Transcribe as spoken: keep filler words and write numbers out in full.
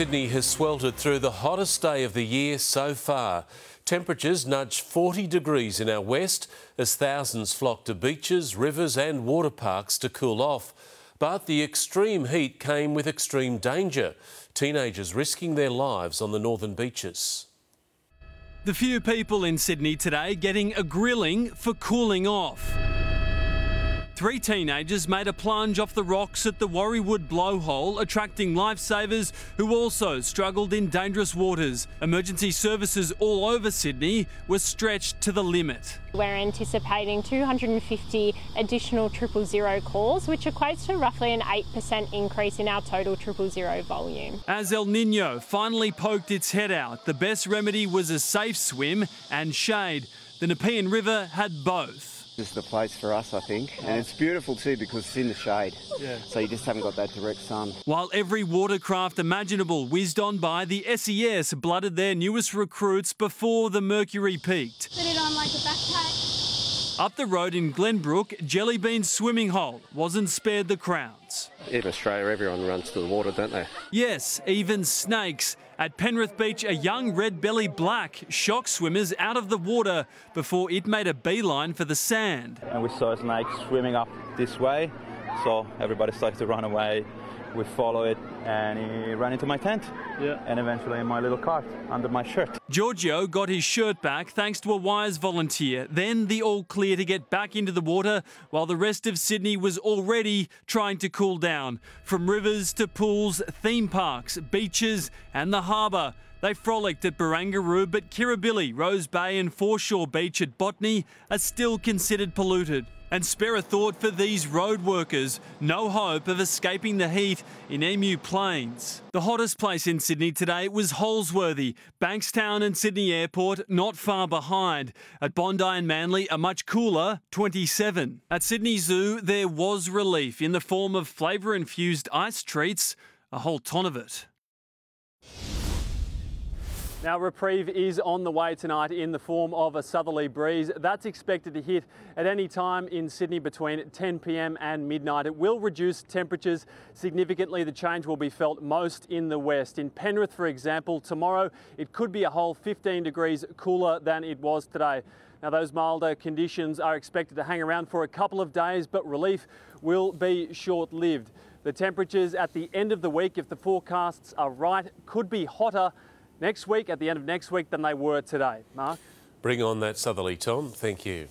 Sydney has sweltered through the hottest day of the year so far. Temperatures nudged forty degrees in our west as thousands flocked to beaches, rivers and water parks to cool off. But the extreme heat came with extreme danger, teenagers risking their lives on the northern beaches. The few people in Sydney today getting a grilling for cooling off. Three teenagers made a plunge off the rocks at the Warriwood blowhole, attracting lifesavers who also struggled in dangerous waters. Emergency services all over Sydney were stretched to the limit. We're anticipating two hundred fifty additional triple zero calls, which equates to roughly an eight percent increase in our total triple zero volume. As El Niño finally poked its head out, the best remedy was a safe swim and shade. The Nepean River had both. This is the place for us, I think, and it's beautiful too because it's in the shade, yeah. So you just haven't got that direct sun. While every watercraft imaginable whizzed on by, the S E S blooded their newest recruits before the mercury peaked. Put it on like a backpack. Up the road in Glenbrook, Jellybean's swimming hole wasn't spared the crowds. In Australia, everyone runs to the water, don't they? Yes, even snakes. At Penrith Beach, a young red-belly black shocked swimmers out of the water before it made a beeline for the sand. And we saw a snake swimming up this way, so everybody started to run away. We follow it and he ran into my tent, yeah, and eventually in my little cart under my shirt. Giorgio got his shirt back thanks to a Wires volunteer, then the all-clear to get back into the water while the rest of Sydney was already trying to cool down. From rivers to pools, theme parks, beaches and the harbour, they frolicked at Barangaroo, but Kirribilli, Rose Bay and Foreshore Beach at Botany are still considered polluted. And spare a thought for these road workers. No hope of escaping the heat in Emu Plains. The hottest place in Sydney today was Holsworthy. Bankstown and Sydney Airport not far behind. At Bondi and Manly, a much cooler twenty-seven. At Sydney Zoo, there was relief in the form of flavour-infused ice treats, a whole ton of it. Now, reprieve is on the way tonight in the form of a southerly breeze. That's expected to hit at any time in Sydney between ten p m and midnight. It will reduce temperatures significantly. The change will be felt most in the west. In Penrith, for example, tomorrow it could be a whole fifteen degrees cooler than it was today. Now, those milder conditions are expected to hang around for a couple of days, but relief will be short-lived. The temperatures at the end of the week, if the forecasts are right, could be hotter next week, at the end of next week, than they were today. Mark? Bring on that southerly, Tom. Thank you.